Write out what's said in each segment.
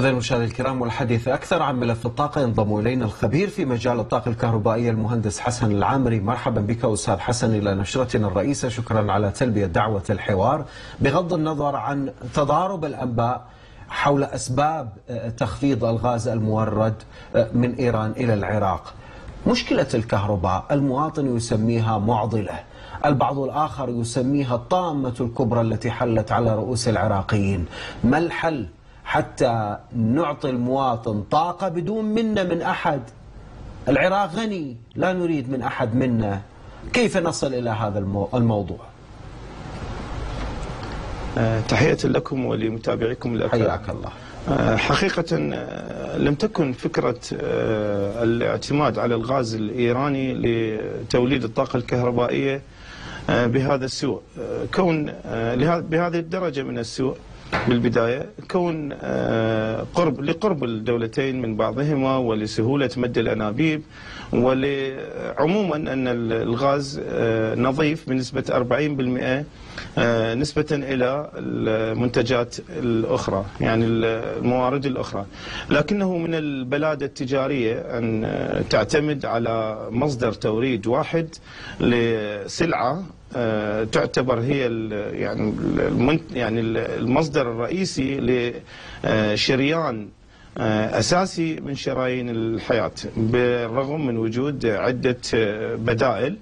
إذن مشاهدينا الكرام، والحديث أكثر عن ملف الطاقة ينضم إلينا الخبير في مجال الطاقة الكهربائية المهندس حسن العامري. مرحبا بك أستاذ حسن إلى نشرتنا الرئيسة، شكرا على تلبية دعوة الحوار. بغض النظر عن تضارب الأنباء حول أسباب تخفيض الغاز المورد من إيران إلى العراق، مشكلة الكهرباء المواطن يسميها معضلة، البعض الآخر يسميها الطامة الكبرى التي حلت على رؤوس العراقيين. ما الحل حتى نعطي المواطن طاقة بدون منا من أحد؟ العراق غني، لا نريد من أحد منا. كيف نصل إلى هذا الموضوع؟ تحية لكم ولمتابعيكم الأكرام. حياك الله. حقيقة لم تكن فكرة الاعتماد على الغاز الإيراني لتوليد الطاقة الكهربائية بهذا السوء، كون بهذه الدرجة من السوء بالبداية، كون لقرب الدولتين من بعضهما ولسهولة مد الأنابيب، ولعموما أن الغاز نظيف بنسبة 40% نسبة إلى المنتجات الأخرى، يعني الموارد الأخرى. لكنه من البلادة التجارية أن تعتمد على مصدر توريد واحد لسلعة تعتبر هي يعني المصدر الرئيسي لشريان أساسي من شرايين الحياة، بالرغم من وجود عدة بدائل.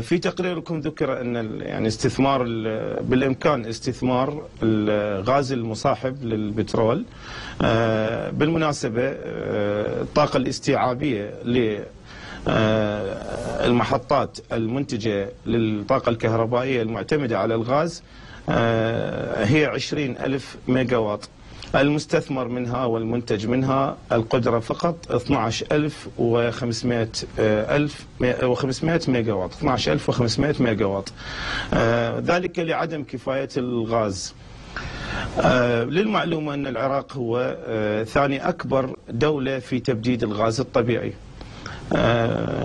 في تقريركم ذكر أن يعني استثمار بالإمكان استثمار الغاز المصاحب للبترول. بالمناسبة الطاقة الاستيعابية المحطات المنتجة للطاقة الكهربائية المعتمدة على الغاز هي 20,000 ميجاوات، المستثمر منها والمنتج منها القدرة فقط 12,500 ميجاوات، ذلك لعدم كفاية الغاز. للمعلومة أن العراق هو ثاني أكبر دولة في تبديد الغاز الطبيعي،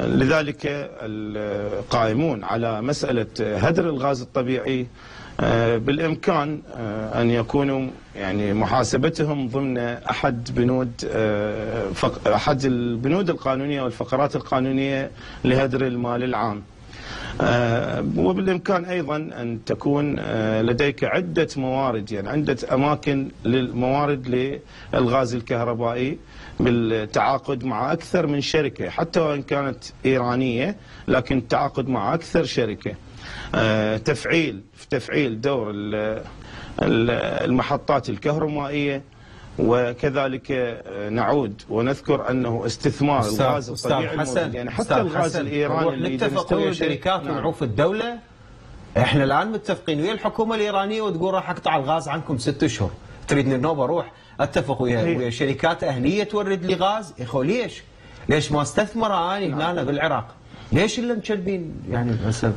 لذلك القائمون على مسألة هدر الغاز الطبيعي بالإمكان أن يكونوا يعني محاسبتهم ضمن أحد البنود القانونية والفقرات القانونية لهدر المال العام. وبالإمكان أيضا أن تكون لديك عدة موارد، يعني عدة أماكن للموارد للغاز الكهربائي بالتعاقد مع أكثر من شركة، حتى وإن كانت إيرانية لكن التعاقد مع أكثر شركة. تفعيل دور المحطات الكهربائية، وكذلك نعود ونذكر أنه استثمار الغاز الطبيعي الموجود، يعني حتى الغاز الإيراني اللي نتفق ويا شركات ونعوف الدولة. احنا الآن متفقين ويا الحكومة الإيرانية وتقول راح أقطع الغاز عنكم 6 أشهر، تريدني النوبة أروح أتفق ويا شركات أهلية تورد لي غاز؟ إخو ليش ما استثمر أنا هنا بالعراق؟ ليش اللي مشلبين يعني للأسف؟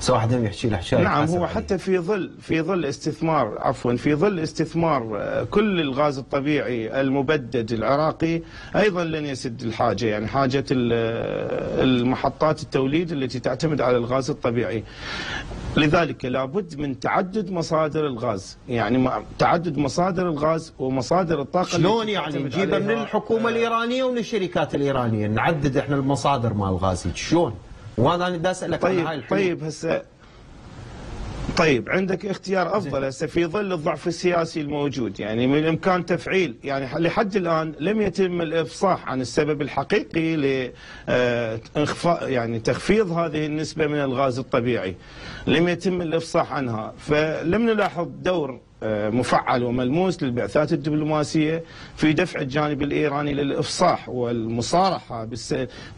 سواء واحد يحكي له حكايه. نعم، هو حتى في ظل استثمار كل الغاز الطبيعي المبدد العراقي ايضا لن يسد الحاجه، يعني حاجه المحطات التوليد التي تعتمد على الغاز الطبيعي. لذلك لابد من تعدد مصادر الغاز، يعني تعدد مصادر الغاز ومصادر الطاقه. شلون يعني نجيبها من الحكومه الإيرانيه ومن الشركات الإيرانيه، نعدد احنا المصادر مال الغاز شلون؟ وانا بدي اسالك عن هاي الحلول. طيب هسه عندك اختيار افضل هسه في ظل الضعف السياسي الموجود، يعني من الامكان تفعيل، يعني لحد الان لم يتم الافصاح عن السبب الحقيقي لانخفاض يعني تخفيض هذه النسبه من الغاز الطبيعي، لم يتم الافصاح عنها، فلم نلاحظ دور مفعل وملموس للبعثات الدبلوماسية في دفع الجانب الإيراني للإفصاح والمصارحة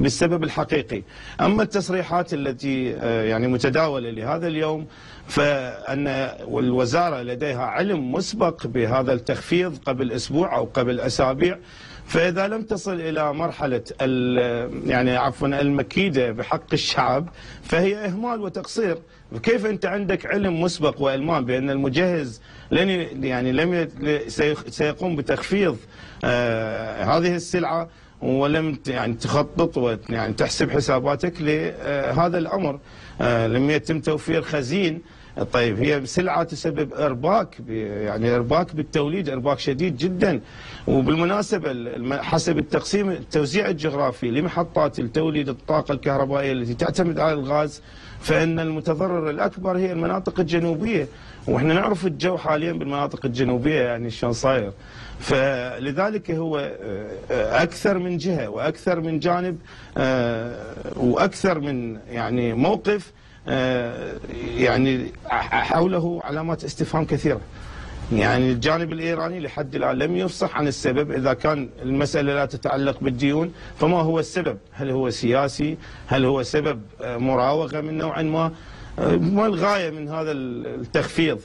بالسبب الحقيقي. أما التصريحات التي يعني متداولة لهذا اليوم، فأن والوزارة لديها علم مسبق بهذا التخفيض قبل أسبوع أو قبل أسابيع، فإذا لم تصل إلى مرحلة المكيدة بحق الشعب فهي إهمال وتقصير. كيف أنت عندك علم مسبق وإلمام بأن المجهز سيقوم بتخفيض هذه السلعة، ولم يعني تخطط ويعني تحسب حساباتك لهذا الأمر؟ لم يتم توفير خزين طيب هي سلعه تسبب ارباك، يعني ارباك بالتوليد، ارباك شديد جدا. وبالمناسبه حسب التقسيم التوزيع الجغرافي لمحطات التوليد الطاقه الكهربائيه التي تعتمد على الغاز، فان المتضرر الاكبر هي المناطق الجنوبيه، واحنا نعرف الجو حاليا بالمناطق الجنوبيه يعني شلون صاير. فلذلك هو اكثر من جهه واكثر من جانب واكثر من يعني موقف يعني حوله علامات استفهام كثيرة. يعني الجانب الإيراني لحد الآن لم يفصح عن السبب. إذا كان المسألة لا تتعلق بالديون فما هو السبب؟ هل هو سياسي؟ هل هو سبب مراوغة من نوع ما؟ ما الغاية من هذا التخفيض؟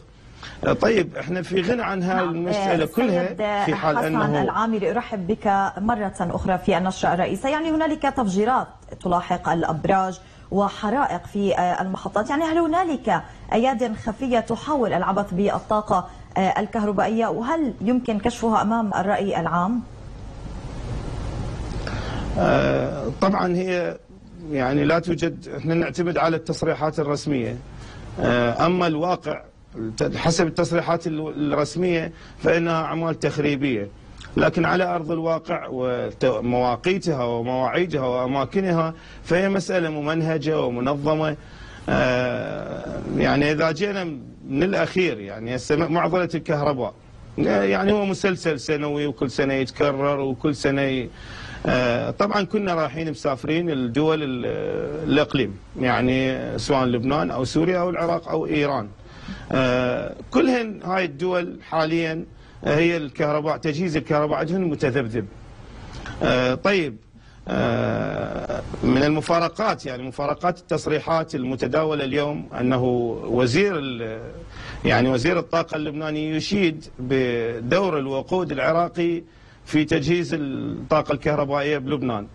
طيب احنا في غنى عن هذه المسألة كلها في حال أنه حسن العامري أرحب بك مرة أخرى في النشرة الرئيسية. يعني هنالك تفجيرات تلاحق الأبراج وحرائق في المحطات، يعني هل هنالك أياد خفية تحاول العبث بالطاقة الكهربائية وهل يمكن كشفها أمام الرأي العام؟ طبعا هي يعني لا توجد، احنا نعتمد على التصريحات الرسمية، أما الواقع حسب التصريحات الرسمية فإنها أعمال تخريبية، لكن على أرض الواقع ومواقيتها ومواعيدها وأماكنها فهي مسألة ممنهجة ومنظمة. يعني إذا جينا من الأخير يعني معضلة الكهرباء، يعني هو مسلسل سنوي وكل سنة يتكرر وكل سنة طبعا كنا رايحين مسافرين الدول الإقليم، يعني سواء لبنان أو سوريا أو العراق أو إيران، كلهن هاي الدول حاليا هي الكهرباء تجهيز الكهرباء عندهم متذبذب. طيب من المفارقات يعني مفارقات التصريحات المتداولة اليوم أنه وزير الطاقة اللبناني يشيد بدور الوقود العراقي في تجهيز الطاقة الكهربائية بلبنان،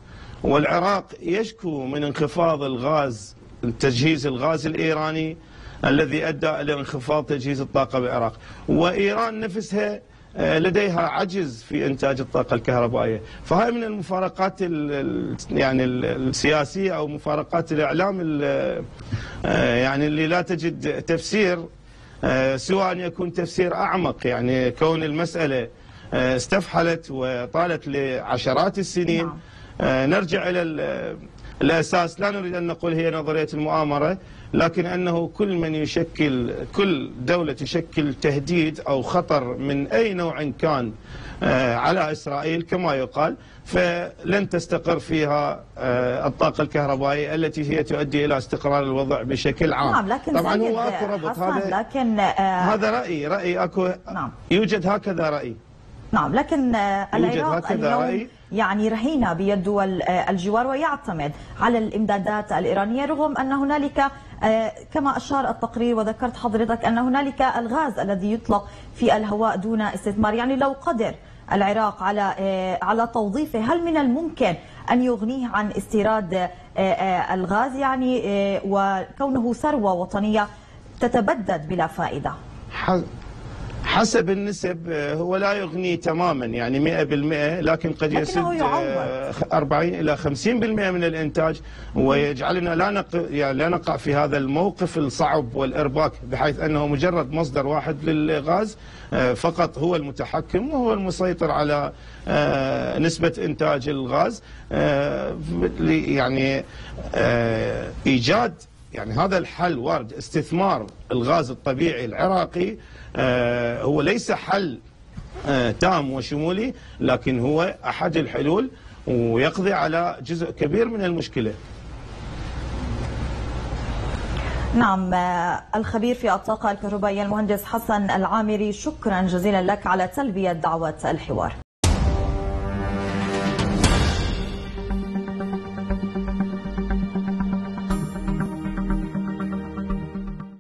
والعراق يشكو من انخفاض الغاز تجهيز الغاز الإيراني الذي أدى إلى انخفاض تجهيز الطاقة بالعراق، وإيران نفسها لديها عجز في إنتاج الطاقة الكهربائية. فهي من المفارقات يعني السياسية أو مفارقات الإعلام يعني اللي لا تجد تفسير سوى أن يكون تفسير أعمق، يعني كون المسألة استفحلت وطالت لعشرات السنين. نرجع إلى الأساس، لا نريد أن نقول هي نظرية المؤامرة، لكن أنه كل دولة تشكل تهديد أو خطر من أي نوع كان على إسرائيل كما يقال، فلن تستقر فيها الطاقة الكهربائية التي هي تؤدي إلى استقرار الوضع بشكل عام. نعم لكن طبعا هو أكو ربط هذا، لكن هذا رأي أكو. نعم يوجد هكذا رأي. نعم لكن العراق اليوم يعني رهينة بيد دول الجوار ويعتمد على الإمدادات الإيرانية، رغم أن هنالك كما أشار التقرير وذكرت حضرتك أن هنالك الغاز الذي يطلق في الهواء دون استثمار. يعني لو قدر العراق على توظيفه هل من الممكن أن يغنيه عن استيراد الغاز، يعني وكونه ثروة وطنية تتبدد بلا فائدة؟ حسب النسب هو لا يغني تماما يعني 100%، لكن قد يسد 40 إلى 50% من الإنتاج، ويجعلنا لا نقع في هذا الموقف الصعب والإرباك، بحيث أنه مجرد مصدر واحد للغاز فقط هو المتحكم وهو المسيطر على نسبة إنتاج الغاز. يعني إيجاد يعني هذا الحل وارد، استثمار الغاز الطبيعي العراقي هو ليس حل تام وشمولي، لكن هو أحد الحلول ويقضي على جزء كبير من المشكلة. نعم الخبير في الطاقة الكهربائية المهندس حسن العامري، شكرا جزيلا لك على تلبية دعوة الحوار.